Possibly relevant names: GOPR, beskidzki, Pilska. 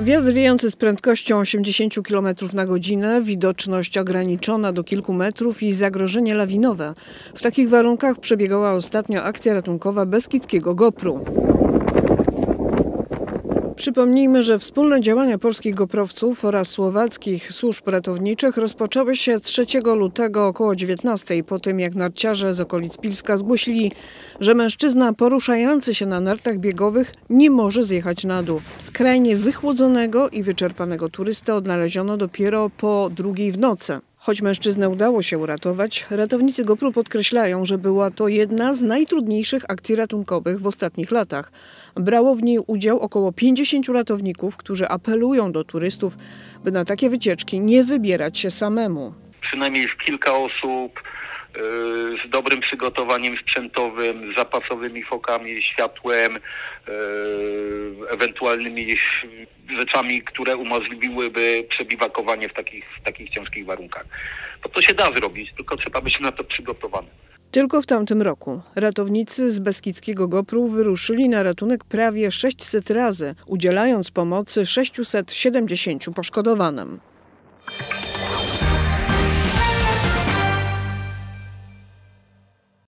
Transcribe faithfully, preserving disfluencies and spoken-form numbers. Wiatr wiejący z prędkością osiemdziesiąt kilometrów na godzinę, widoczność ograniczona do kilku metrów i zagrożenie lawinowe. W takich warunkach przebiegała ostatnio akcja ratunkowa beskidzkiego GOPR-u. Przypomnijmy, że wspólne działania polskich goprowców oraz słowackich służb ratowniczych rozpoczęły się trzeciego lutego około dziewiętnastej, po tym jak narciarze z okolic Pilska zgłosili, że mężczyzna poruszający się na nartach biegowych nie może zjechać na dół. Skrajnie wychłodzonego i wyczerpanego turystę odnaleziono dopiero po drugiej w nocy. Choć mężczyznę udało się uratować, ratownicy GOPR-u podkreślają, że była to jedna z najtrudniejszych akcji ratunkowych w ostatnich latach. Brało w niej udział około pięćdziesięciu ratowników, którzy apelują do turystów, by na takie wycieczki nie wybierać się samemu. Przynajmniej kilka osób yy, z dobrym przygotowaniem sprzętowym, z zapasowymi fokami, światłem, yy, ewentualnymi rzeczami, które umożliwiłyby przebiwakowanie w takich, w takich ciężkich warunkach. Bo to się da zrobić, tylko trzeba być na to przygotowany. Tylko w tamtym roku ratownicy z beskidzkiego GOPR-u wyruszyli na ratunek prawie sześćset razy, udzielając pomocy sześciuset siedemdziesięciu poszkodowanym.